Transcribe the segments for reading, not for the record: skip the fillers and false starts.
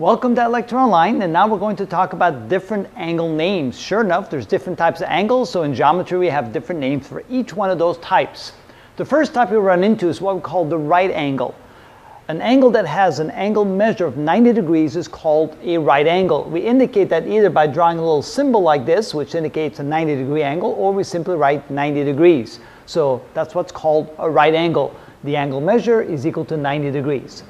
Welcome to Electro-Online, and now we're going to talk about different angle names. Sure enough, there's different types of angles, so in geometry we have different names for each one of those types. The first type we run into is what we call the right angle. An angle that has an angle measure of 90 degrees is called a right angle. We indicate that either by drawing a little symbol like this, which indicates a 90 degree angle, or we simply write 90 degrees. So that's what's called a right angle. The angle measure is equal to 90 degrees.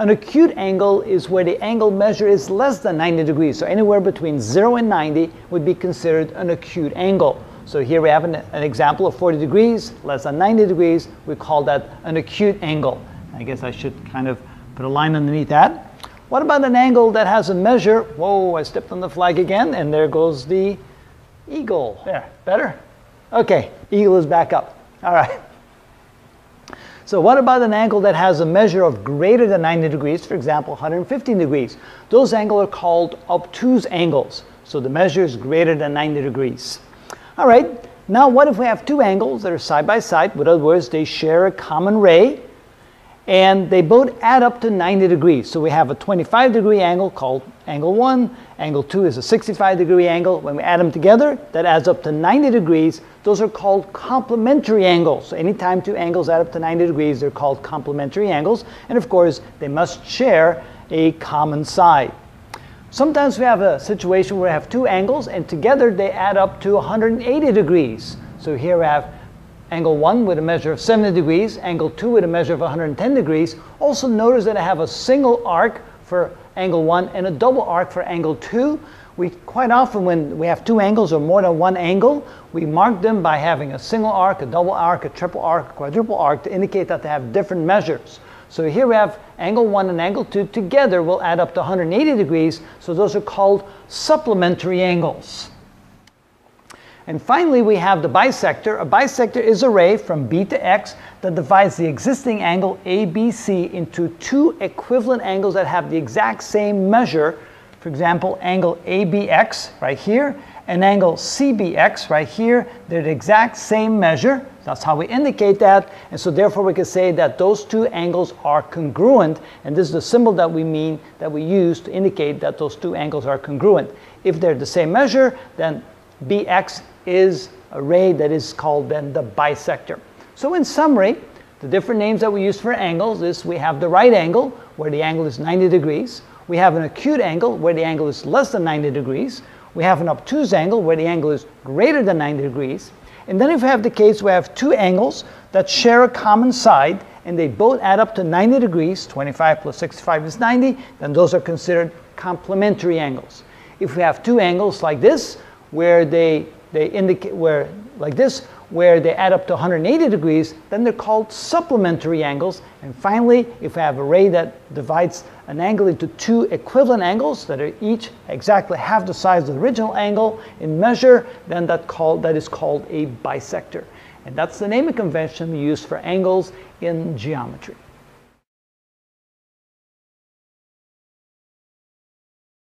An acute angle is where the angle measure is less than 90 degrees, so anywhere between 0 and 90 would be considered an acute angle. So here we have an example of 40 degrees, less than 90 degrees, we call that an acute angle. I guess I should kind of put a line underneath that. What about an angle that has a measure? Whoa, I stepped on the flag again, and there goes the eagle. There, better? Okay, eagle is back up. All right. So what about an angle that has a measure of greater than 90 degrees, for example 115 degrees? Those angles are called obtuse angles. So the measure is greater than 90 degrees. All right, now what if we have two angles that are side by side? In other words, they share a common ray and they both add up to 90 degrees. So we have a 25 degree angle called angle 1, angle 2 is a 65 degree angle. When we add them together, that adds up to 90 degrees. Those are called complementary angles. So anytime two angles add up to 90 degrees, they're called complementary angles. And of course, they must share a common side. Sometimes we have a situation where we have two angles and together they add up to 180 degrees. So here we have angle 1 with a measure of 70 degrees, angle 2 with a measure of 110 degrees. Also notice that I have a single arc for angle 1 and a double arc for angle 2. We quite often, when we have two angles or more than one angle, we mark them by having a single arc, a double arc, a triple arc, a quadruple arc to indicate that they have different measures. So here we have angle 1 and angle 2 together will add up to 180 degrees, so those are called supplementary angles. And finally, we have the bisector. A bisector is a ray from B to X that divides the existing angle ABC into two equivalent angles that have the exact same measure. For example, angle ABX right here and angle CBX right here. They're the exact same measure. That's how we indicate that. And so therefore, we can say that those two angles are congruent. And this is the symbol that we use to indicate that those two angles are congruent. If they're the same measure, then BX is a ray that is called then the bisector. So in summary, the different names that we use for angles is we have the right angle, where the angle is 90 degrees. We have an acute angle, where the angle is less than 90 degrees. We have an obtuse angle, where the angle is greater than 90 degrees. And then if we have the case we have two angles that share a common side, and they both add up to 90 degrees, 25 plus 65 is 90, then those are considered complementary angles. If we have two angles like this, where they add up to 180 degrees, then they're called supplementary angles. And finally, if we have a ray that divides an angle into two equivalent angles that are each exactly half the size of the original angle in measure, then that is called a bisector. And that's the naming convention we use for angles in geometry.